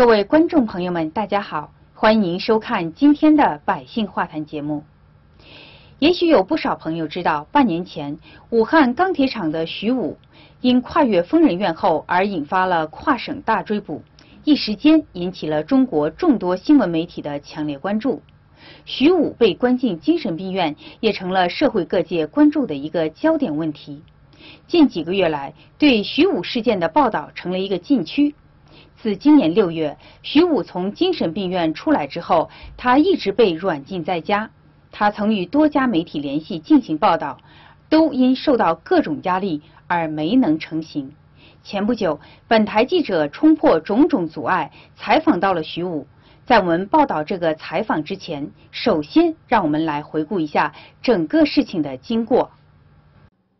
各位观众朋友们，大家好，欢迎您收看今天的《百姓话坛》节目。也许有不少朋友知道，半年前武汉钢铁厂的徐武因跨越疯人院后而引发了跨省大追捕，一时间引起了中国众多新闻媒体的强烈关注。徐武被关进精神病院，也成了社会各界关注的一个焦点问题。近几个月来，对徐武事件的报道成了一个禁区。 自今年6月，徐武从精神病院出来之后，他一直被软禁在家。他曾与多家媒体联系进行报道，都因受到各种压力而没能成行。前不久，本台记者冲破种种阻碍，采访到了徐武。在我们报道这个采访之前，首先让我们来回顾一下整个事情的经过。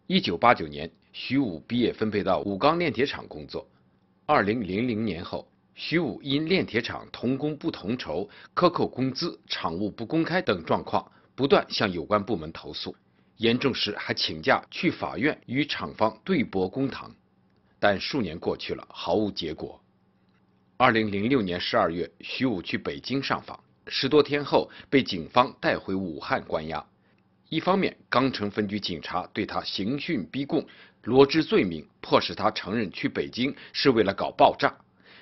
1989年，徐武毕业分配到武钢炼铁厂工作。 2000年后，徐武因炼铁厂同工不同酬、克扣工资、厂务不公开等状况，不断向有关部门投诉，严重时还请假去法院与厂方对簿公堂。但数年过去了，毫无结果。2006年12月，徐武去北京上访，10多天后被警方带回武汉关押。一方面，钢城分局警察对他刑讯逼供。 罗织罪名，迫使他承认去北京是为了搞爆炸。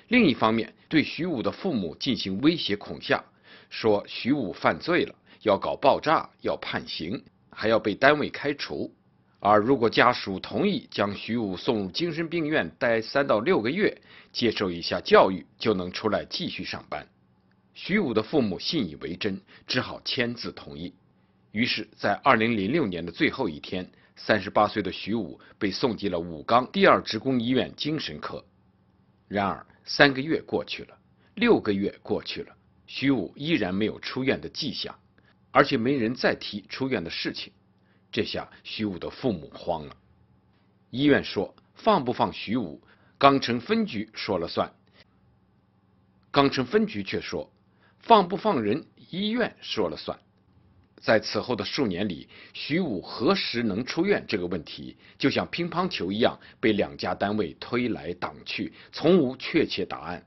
另一方面，对徐武的父母进行威胁恐吓，说徐武犯罪了，要搞爆炸，要判刑，还要被单位开除。而如果家属同意将徐武送入精神病院待3到6个月，接受一下教育，就能出来继续上班。徐武的父母信以为真，只好签字同意。于是，在2006年的最后一天。 38岁的徐武被送进了武钢第2职工医院精神科。然而，3个月过去了，6个月过去了，徐武依然没有出院的迹象，而且没人再提出院的事情。这下，徐武的父母慌了。医院说放不放徐武，钢城分局说了算。钢城分局却说放不放人，医院说了算。 在此后的数年里，徐武何时能出院这个问题，就像乒乓球一样被2家单位推来挡去，从无确切答案。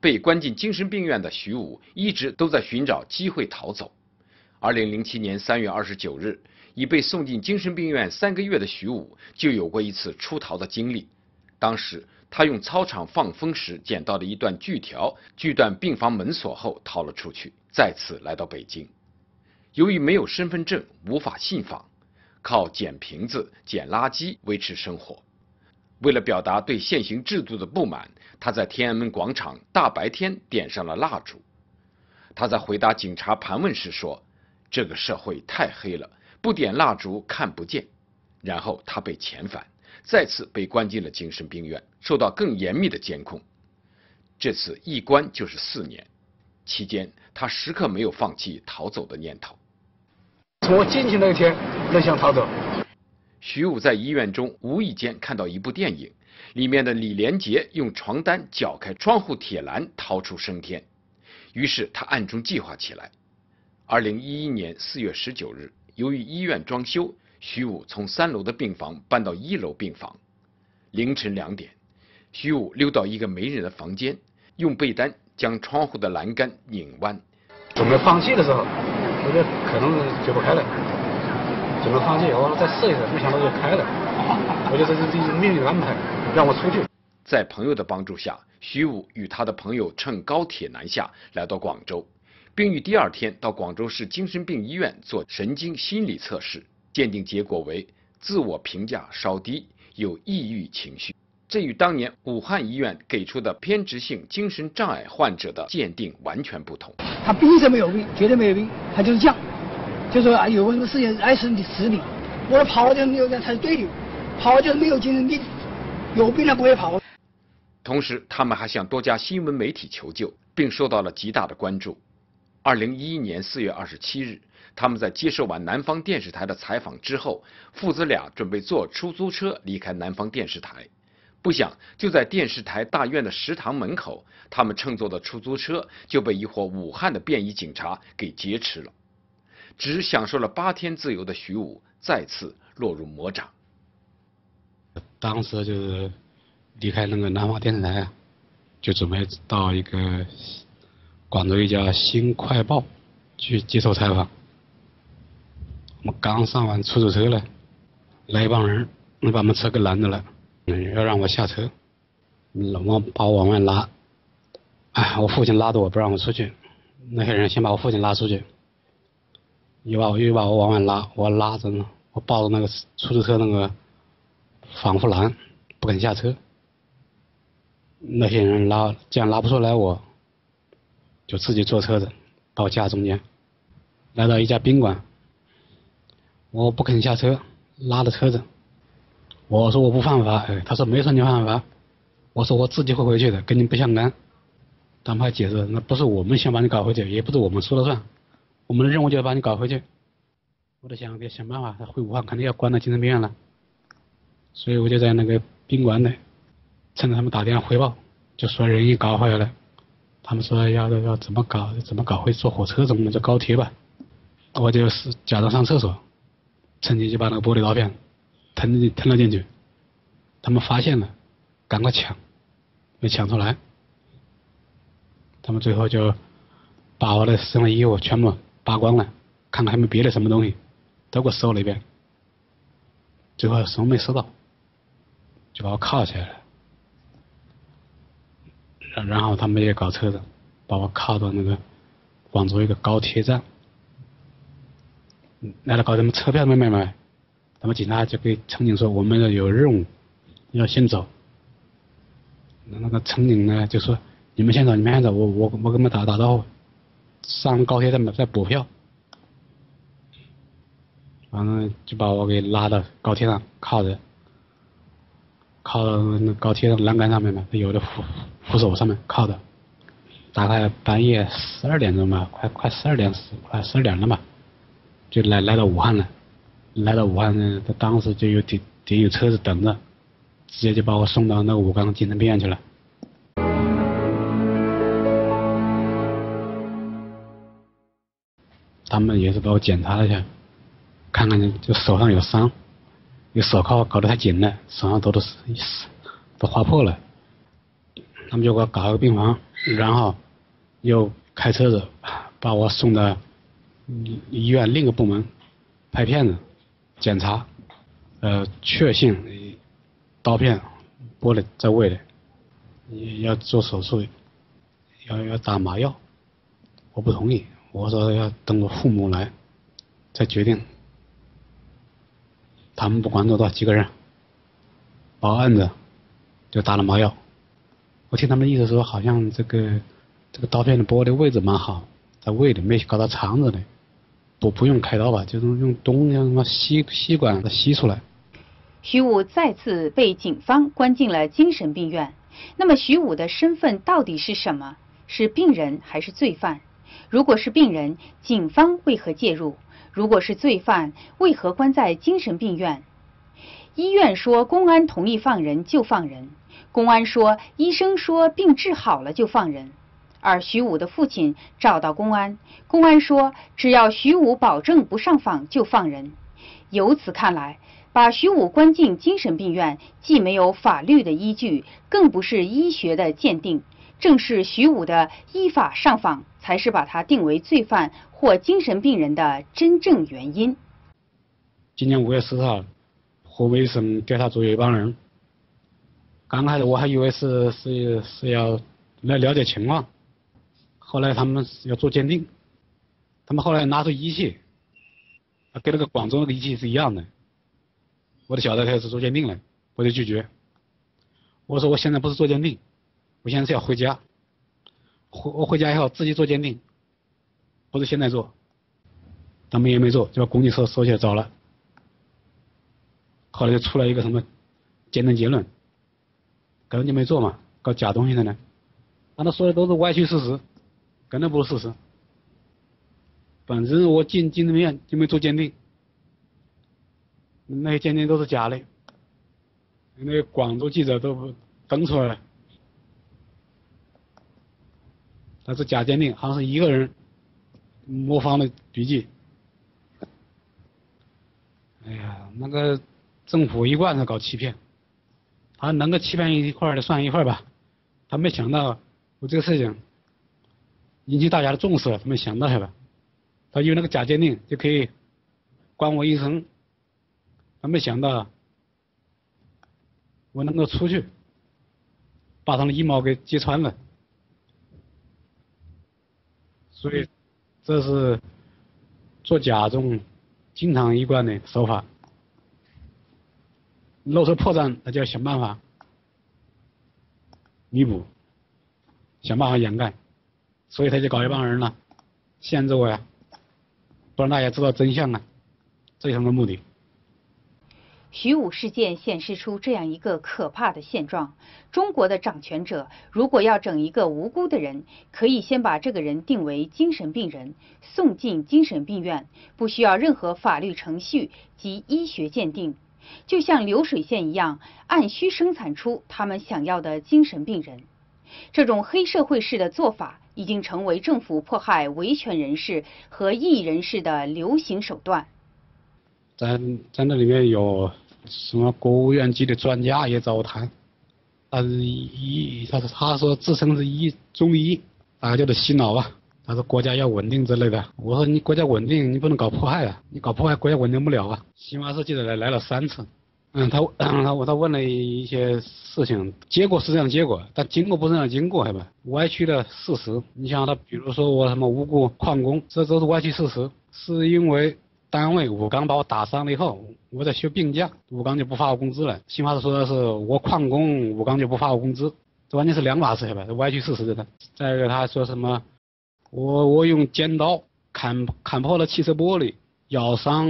被关进精神病院的徐武一直都在寻找机会逃走。2007年3月29日，已被送进精神病院3个月的徐武就有过一次出逃的经历。当时他用操场放风时捡到的一段锯条锯断病房门锁后逃了出去。 再次来到北京，由于没有身份证，无法信访，靠捡瓶子、捡垃圾维持生活。为了表达对现行制度的不满，他在天安门广场大白天点上了蜡烛。他在回答警察盘问时说：“这个社会太黑了，不点蜡烛看不见。”然后他被遣返，再次被关进了精神病院，受到更严密的监控。这次一关就是4年。 期间，他时刻没有放弃逃走的念头。从我进去那天，就想逃走。徐武在医院中无意间看到一部电影，里面的李连杰用床单绞开窗户铁栏逃出升天，于是他暗中计划起来。2011年4月19日，由于医院装修，徐武从3楼的病房搬到1楼病房。凌晨2点，徐武溜到一个没人的房间，用被单。 将窗户的栏杆拧弯，准备放弃的时候，我觉得可能解不开了，准备放弃，我说再试一试，没想到就开了。我觉得这是命运安排，让我出去。在朋友的帮助下，徐武与他的朋友乘高铁南下，来到广州，并于第2天到广州市精神病医院做神经心理测试，鉴定结果为自我评价稍低，有抑郁情绪。 这与当年武汉医院给出的偏执性精神障碍患者的鉴定完全不同。他病是没有病，绝对没有病，他就是犟，就说啊有个什么事情爱死你死你，我跑就是没有才是对的，跑就是没有精神病，有病他不会跑。同时，他们还向多家新闻媒体求救，并受到了极大的关注。2011年4月27日，他们在接受完南方电视台的采访之后，父子俩准备坐出租车离开南方电视台。 不想，就在电视台大院的食堂门口，他们乘坐的出租车就被一伙武汉的便衣警察给劫持了。只享受了8天自由的徐武，再次落入魔掌。当时就是离开那个南方电视台，就准备到一个广州一家新快报去接受采访。我们刚上完出租车了，来一帮人，把我们车给拦着了，要让我下车，老王把我往外拉。哎，我父亲拉着我不让我出去，那些人先把我父亲拉出去，又把我往外拉，我拉着呢，我抱着那个出租车那个防护栏不肯下车。那些人拉，既然拉不出来我，就自己坐车子到家中间，来到一家宾馆，我不肯下车，拉着车子，我说我不犯法，他说没说你犯法，我说我自己会回去的，跟你不相干。他们还解释，那不是我们想把你搞回去，也不是我们说了算，我们的任务就是把你搞回去。我得想办法，他回武汉肯定要关到精神病院了，所以我就在那个宾馆内。趁着他们打电话汇报，就说人一搞回来了，他们说要怎么搞，会坐火车，怎么坐高铁吧。我就是假装上厕所，趁机就把那个玻璃刀片吞了进去。他们发现了，赶快抢，没抢出来。他们最后就把我的身上衣服全部扒光了，看看还没别的什么东西，都给我搜了一遍。最后什么没搜到，就把我铐起来了。然后他们也搞车子，把我铐到那个广州一个高铁站。来了搞什么车票都没买，他们警察就给乘警说我们有任务，要先走。那个乘警呢就说你们先走，我跟他们打招呼，上高铁再补票。完了就把我给拉到高铁上铐着。靠到那高铁栏杆上面嘛，有的扶手上面靠的，大概半夜12点钟吧，快12点了吧，就来到武汉了。来到武汉呢，他当时就有底有车子等着，直接就把我送到那个武冈精神病院去了。他们也是把我检查了一下，看看就手上有伤。有手铐搞得太紧了，手上都划破了。他们就给我搞了个病房，然后又开车子把我送到医院另一个部门拍片子检查，确信刀片玻璃在胃里，要做手术，要打麻药。我不同意，我说要等我父母来再决定。他们不管多少几个人，把我摁着，就打了麻药。我听他们的意思说，好像这个刀片的玻璃位置蛮好，在胃里没搞到肠子里，不用开刀吧，就是用东西什么吸管吸出来。徐武再次被警方关进了精神病院。那么徐武的身份到底是什么？是病人还是罪犯？如果是病人，警方为何介入？如果是罪犯，为何关在精神病院？医院说公安同意放人就放人，公安说医生说病治好了就放人，而徐武的父亲找到公安，公安说只要徐武保证不上访就放人。由此看来，把徐武关进精神病院既没有法律的依据，更不是医学的鉴定，正是徐武的依法上访才是把他定为罪犯或精神病人的真正原因。今年5月4号，湖北省调查组有一帮人，刚开始我还以为是要来了解情况，后来他们要做鉴定，他们后来拿出仪器，跟那个广州那个仪器是一样的，我就晓得开始做鉴定了，我就拒绝，我说我现在不是做鉴定，我现在是要回家，我回家以后自己做鉴定，不是现在做。他们也没做，就把工具收起来走了。后来就出来一个什么鉴定结论，可能就没做嘛，搞假东西的呢。但他说的都是歪曲事实，根本不是事实。本身我进精神病院就没做鉴定，那些鉴定都是假的。那些广州记者都登出来了。那是假鉴定，好像是一个人模仿的笔迹。哎呀，那个政府一贯是搞欺骗，他能够欺骗一块儿的算一块儿吧，他没想到我这个事情引起大家的重视，他没想到是吧？他用那个假鉴定就可以关我一生，他没想到我能够出去，把他的衣帽给揭穿了，所以这是做假中经常一贯的手法。 露出破绽，他就要想办法弥补，想办法掩盖，所以他就搞一帮人了，限制我呀，不让大家知道真相啊，这是他的目的。徐武事件显示出这样一个可怕的现状：中国的掌权者如果要整一个无辜的人，可以先把这个人定为精神病人，送进精神病院，不需要任何法律程序及医学鉴定。 就像流水线一样，按需生产出他们想要的精神病人。这种黑社会式的做法已经成为政府迫害维权人士和异议人士的流行手段。咱这里面有什么国务院级的专家也找我谈，他说自称是中医，大家叫做洗脑啊。他说国家要稳定之类的，我说你国家稳定，你不能搞迫害啊！你搞迫害，国家稳定不了啊！新华社记者来了3次，他问了一些事情，结果是这样结果，但经过不是这样经过，是吧？歪曲的事实。你想他，比如说我什么无故旷工，这都是歪曲事实，是因为单位武钢把我打伤了以后，我在休病假，武钢就不发我工资了。新华社说的是我旷工，武钢就不发我工资，这完全是两码事，是吧？这歪曲事实的。再一个，他说什么？ 我用尖刀砍破了汽车玻璃，咬伤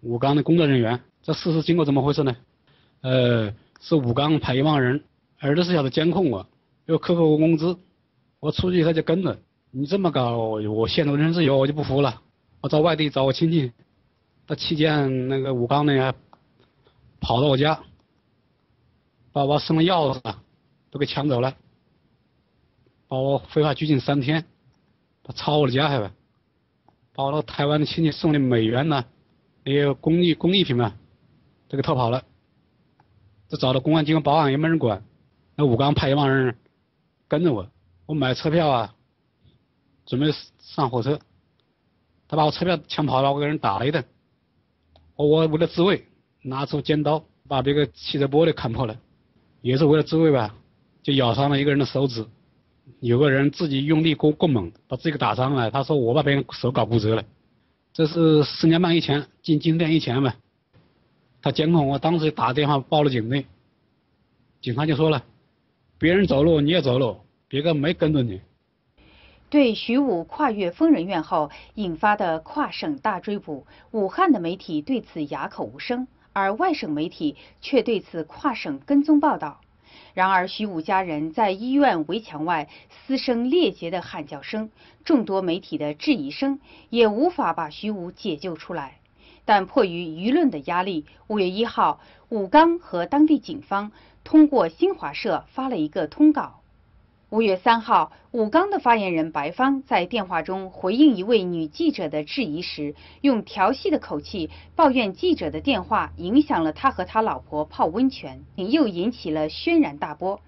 武钢的工作人员。这事实经过怎么回事呢？是武钢派一帮人24小时监控我，又克扣我工资，我出去他就跟着。你这么搞，我限制人身自由，我就不服了。我到外地找我亲戚，这期间那个武钢呢，跑到我家，把我身上钥匙都给抢走了，把我非法拘禁3天。 他抄我的家，还吧，把我那台湾的亲戚送的美元呢，也有工艺品嘛，这个偷跑了。这找到公安机关保安也没人管，那武钢派一帮人跟着我，我买车票啊，准备上火车，他把我车票抢跑了，我给人打了一顿。我为了自卫，拿出尖刀把这个汽车玻璃砍破了，也是为了自卫吧，就咬伤了一个人的手指。 有个人自己用力过猛，把自己给打伤了。他说我把别人手搞骨折了，这是4年半以前进金店以前吧。他监控我当时打电话报了警的，警察就说了，别人走路你也走路，别个没跟着你。对徐武跨越疯人院后引发的跨省大追捕，武汉的媒体对此哑口无声，而外省媒体却对此跨省跟踪报道。 然而，徐武家人在医院围墙外嘶声裂竭的喊叫声，众多媒体的质疑声，也无法把徐武解救出来。但迫于舆论的压力，5月1号，武钢和当地警方通过新华社发了一个通稿。5月3号，武钢的发言人白芳在电话中回应一位女记者的质疑时，用调戏的口气抱怨记者的电话影响了他和他老婆泡温泉，又引起了轩然大波。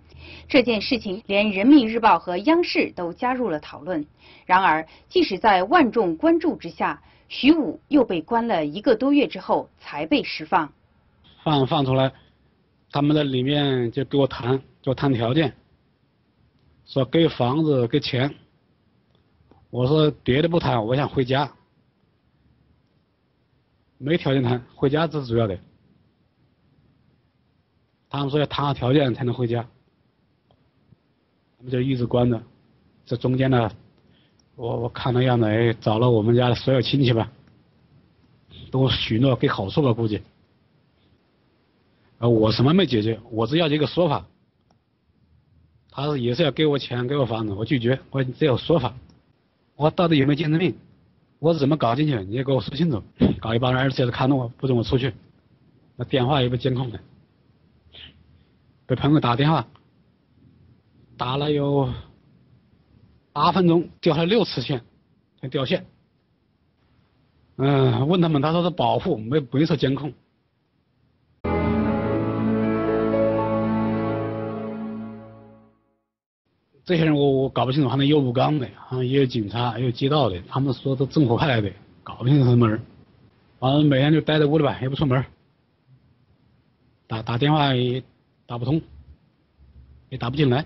这件事情连人民日报和央视都加入了讨论。然而，即使在万众关注之下，徐武又被关了1个多月之后才被释放。放出来，他们在里面就给我谈条件。 说给房子给钱，我说别的不谈，我想回家，没条件谈，回家这是主要的。他们说要谈好条件才能回家，他们就一直关着。这中间呢，我看那样子，哎，找了我们家的所有亲戚吧，都许诺给好处吧，估计。我什么没解决，我只要一个说法。 他也是要给我钱，给我房子，我拒绝，我只有说法。我到底有没有精神病？我是怎么搞进去？你也给我说清楚。搞一帮人24小时看着我，不准我出去。那电话也被监控的，给朋友打电话，打了有8分钟，掉了6次线，才掉线。问他们，他说是保护，没受监控。这些人我搞不清楚，还能有武钢的，好像也有警察，也有街道的，他们说都政府派来的，搞不清楚什么人。反正每天就待在屋里边，也不出门，打电话也打不通，也打不进来。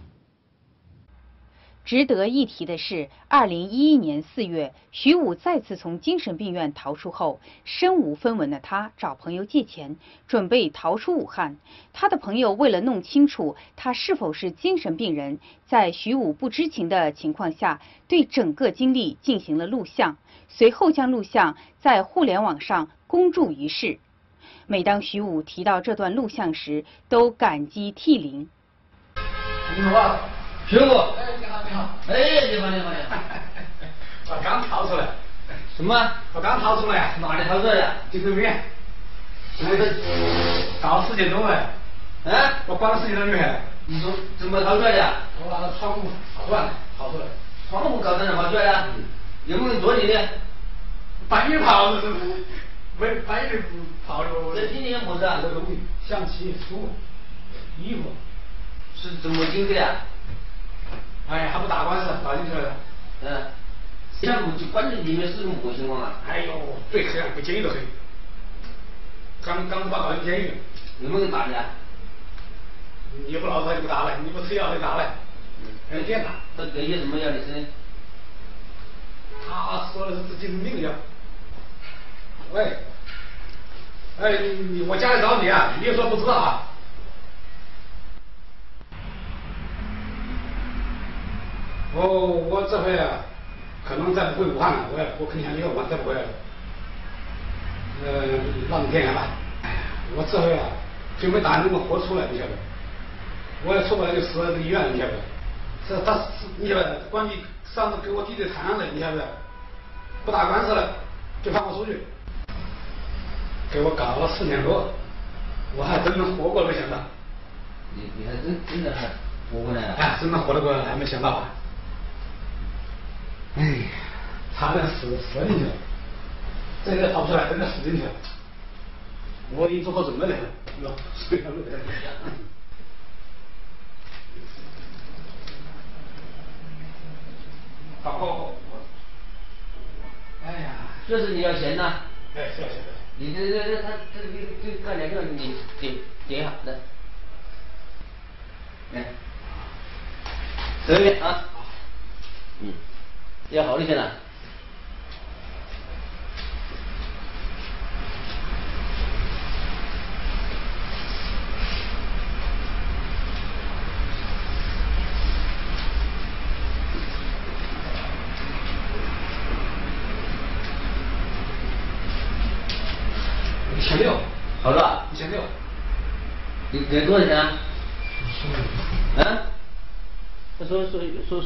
值得一提的是，2011年4月，徐武再次从精神病院逃出后，身无分文的他找朋友借钱，准备逃出武汉。他的朋友为了弄清楚他是否是精神病人，在徐武不知情的情况下，对整个经历进行了录像，随后将录像在互联网上公诸于世。每当徐武提到这段录像时，都感激涕零。你好，徐武。 哎，你慢点，慢点！我刚逃出来。什么？我刚逃出来。哪里逃出来的？精神病院。我这搞4点钟哎。啊？我关了4点钟就来。你说怎么逃出来的？我拿到窗户逃出来，逃出来。窗户搞成什么出来的？有没有人捉你的？半夜跑，没半夜跑的。这今年不是啊？这东西，象棋、书、衣服，是怎么进去的？ 哎，还不打官司，打进去了。嗯，像我就关进里面是个什么情况啊？哎呦，最黑暗，比监狱都黑。刚把搞进监狱，有没有人打你啊？你不劳他就不打了，你不吃药他就打了。还有电打。他给些什么药？你吃？他说的是精神病药。喂，哎，我家里找你啊，你别说不知道啊。 我这回啊，可能再不回武汉了，我肯定以后我再不回来了。浪天涯吧，我这回啊就没打算能够活出来，你晓得？我要出不来就死在医院，你晓得？这他，你晓得？关于上次给我弟弟谈了，你晓得？不打官司了，就放我出去。给我搞了4年多，我还真能活过来，没想到。你还真的还活过来了？哎，真的活了过来，还没想到啊。 哎呀，差点死进去了，这个逃不出来，真的死进去了。我已经做好准备了，是吧？好，哎呀，这是你要钱呐？哎，是要钱的。你这他这干两个，你点好的，来，随便啊，嗯。 要好的钱了，1600，好了，1600，你给多少钱啊？啊？ 他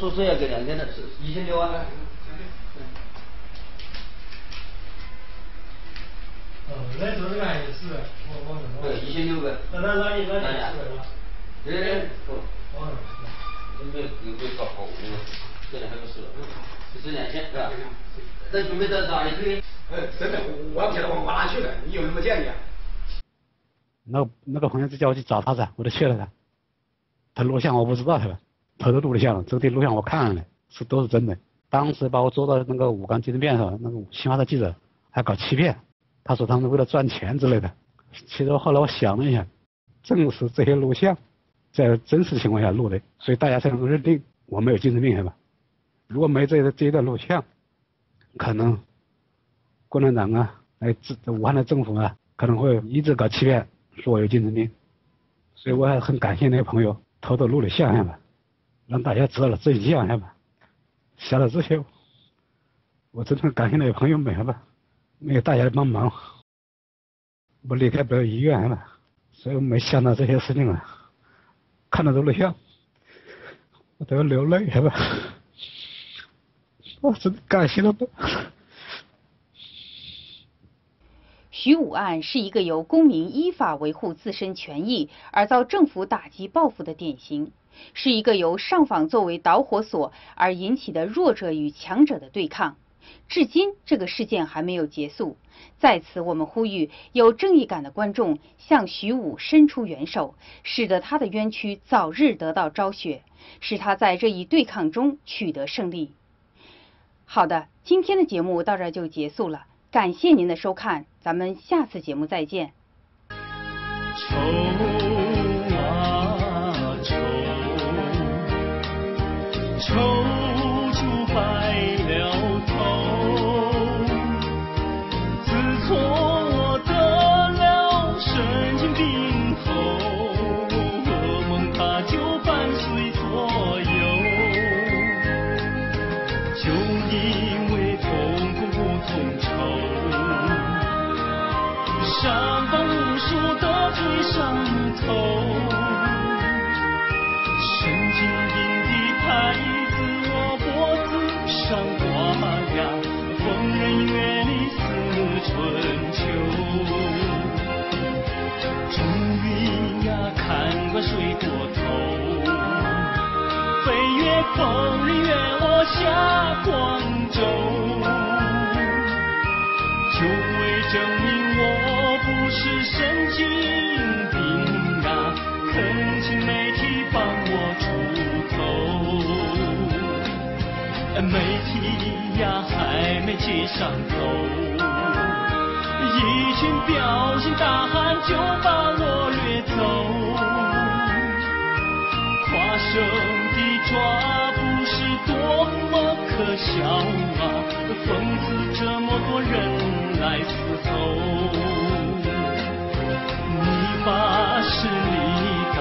说要给2000的，是1600啊。哦，那时候那也是，我忘了。对，1600个。那也是吧？人忘了。准备搞好，这两还不是，就是2000是吧？那准备到哪里去？真的，我不晓得往哪去了，你有没有见你啊？那个朋友就叫我去找他噻，我就去了噻。他录像我不知道噻。 他都录了像了，这个录像我看了，都是真的。当时把我捉到那个武钢精神病院上，那个新华社记者还搞欺骗，他说他们为了赚钱之类的。其实后来我想了一下，正是这些录像在真实情况下录的，所以大家才能认定我没有精神病，是吧？如果没这一段录像，可能共产党啊，武汉的政府啊，可能会一直搞欺骗，说我有精神病。所以我还很感谢那个朋友偷偷录了像，是吧？ 让大家知道了真相，晓得吧？晓得这些，我真的感谢那些朋友们，晓得吧？没有大家的帮忙，我离开不了医院，晓得吧？所以我没想到这些事情啊，看到这录像，我都要流泪，晓得吧？我真的感谢他们。 徐武案是一个由公民依法维护自身权益而遭政府打击报复的典型，是一个由上访作为导火索而引起的弱者与强者的对抗，至今这个事件还没有结束。在此，我们呼吁有正义感的观众向徐武伸出援手，使得他的冤屈早日得到昭雪，使他在这一对抗中取得胜利。好的，今天的节目到这就结束了，感谢您的收看，咱们下次节目再见。 愁啊愁，愁出白了头。自从我得了神经病后，噩梦它就伴随左右。就因为痛苦同仇，伤疤无数的。 最上头，神经病的牌子，我脖子上挂呀，疯人院里似春秋。终于呀，看惯睡过头，飞越疯人院，我下广州，就为证明我不是神经。 媒体呀，还没接上头，一群彪形大汉就把我掠走，跨省的抓捕是多么可笑啊！讽刺这么多人来伺候，你把势力当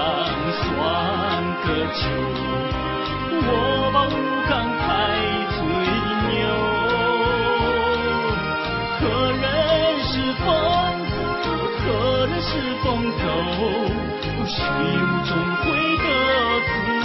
算个球，我把武钢拍。 是风头，虚无终会得自由。